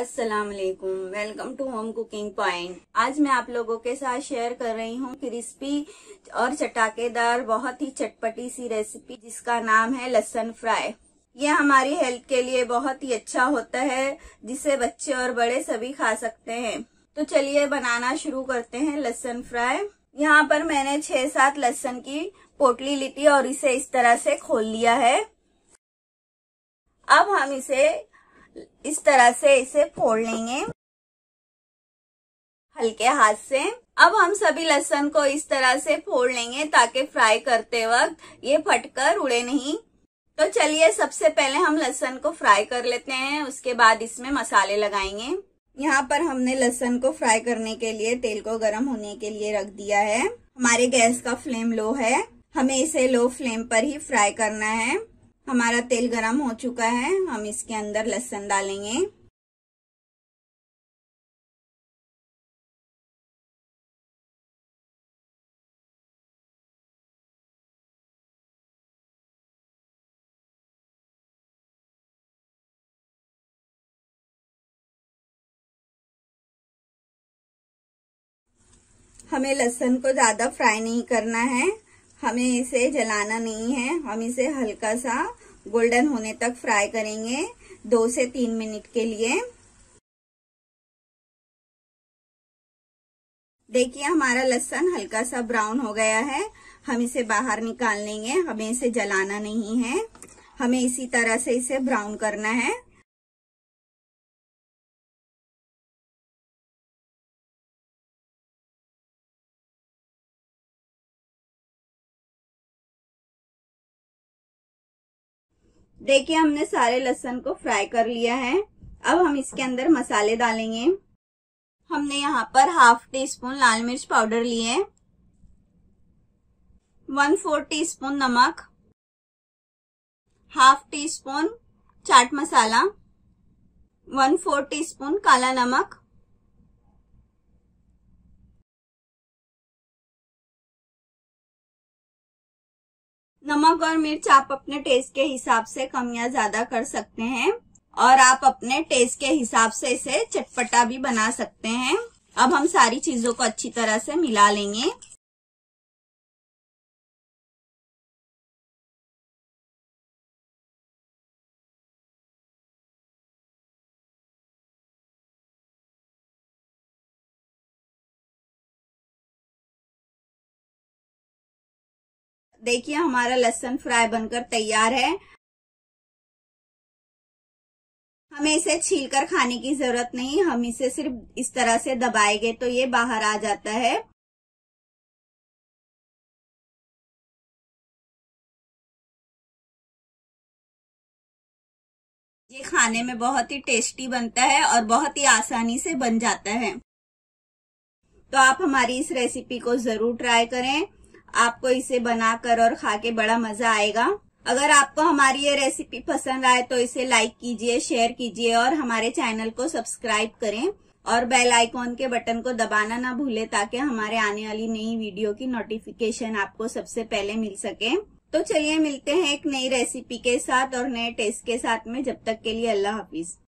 अस्सलामुअलैकुम, welcome to home cooking point. आज मैं आप लोगों के साथ शेयर कर रही हूँ क्रिस्पी और चटाकेदार बहुत ही चटपटी सी रेसिपी जिसका नाम है लहसुन फ्राई। यह हमारी हेल्थ के लिए बहुत ही अच्छा होता है जिसे बच्चे और बड़े सभी खा सकते हैं। तो चलिए बनाना शुरू करते हैं लहसुन फ्राई। यहाँ पर मैंने 6-7 लहसुन की पोटली ली थी और इसे इस तरह से खोल लिया है। अब हम इसे इस तरह से इसे फोड़ लेंगे हल्के हाथ से। अब हम सभी लहसुन को इस तरह से फोड़ लेंगे ताकि फ्राई करते वक्त ये फटकर उड़े नहीं। तो चलिए सबसे पहले हम लहसुन को फ्राई कर लेते हैं, उसके बाद इसमें मसाले लगाएंगे। यहाँ पर हमने लहसुन को फ्राई करने के लिए तेल को गर्म होने के लिए रख दिया है। हमारे गैस का फ्लेम लो है, हमें इसे लो फ्लेम पर ही फ्राई करना है। हमारा तेल गरम हो चुका है, हम इसके अंदर लहसुन डालेंगे। हमें लहसुन को ज्यादा फ्राई नहीं करना है, हमें इसे जलाना नहीं है। हम इसे हल्का सा गोल्डन होने तक फ्राई करेंगे 2 से 3 मिनट के लिए। देखिए हमारा लहसुन हल्का सा ब्राउन हो गया है, हम इसे बाहर निकाल लेंगे। हमें इसे जलाना नहीं है, हमें इसी तरह से इसे ब्राउन करना है। देखिए हमने सारे लहसुन को फ्राई कर लिया है। अब हम इसके अंदर मसाले डालेंगे। हमने यहाँ पर 1/2 टीस्पून लाल मिर्च पाउडर लिए, 1/4 टीस्पून नमक, 1/2 टीस्पून चाट मसाला, 1/4 टीस्पून काला नमक, 1 मिर्च आप अपने टेस्ट के हिसाब से कम या ज्यादा कर सकते हैं और आप अपने टेस्ट के हिसाब से इसे चटपटा भी बना सकते हैं। अब हम सारी चीजों को अच्छी तरह से मिला लेंगे। देखिए हमारा लहसुन फ्राई बनकर तैयार है। हमें इसे छीलकर खाने की जरूरत नहीं, हम इसे सिर्फ इस तरह से दबाएंगे तो ये बाहर आ जाता है। ये खाने में बहुत ही टेस्टी बनता है और बहुत ही आसानी से बन जाता है। तो आप हमारी इस रेसिपी को जरूर ट्राई करें, आपको इसे बनाकर और खा के बड़ा मजा आएगा। अगर आपको हमारी ये रेसिपी पसंद आए तो इसे लाइक कीजिए, शेयर कीजिए और हमारे चैनल को सब्सक्राइब करें और बेल आइकॉन के बटन को दबाना ना भूलें ताकि हमारे आने वाली नई वीडियो की नोटिफिकेशन आपको सबसे पहले मिल सके। तो चलिए मिलते हैं एक नई रेसिपी के साथ और नए टेस्ट के साथ में। जब तक के लिए अल्लाह हाफिज।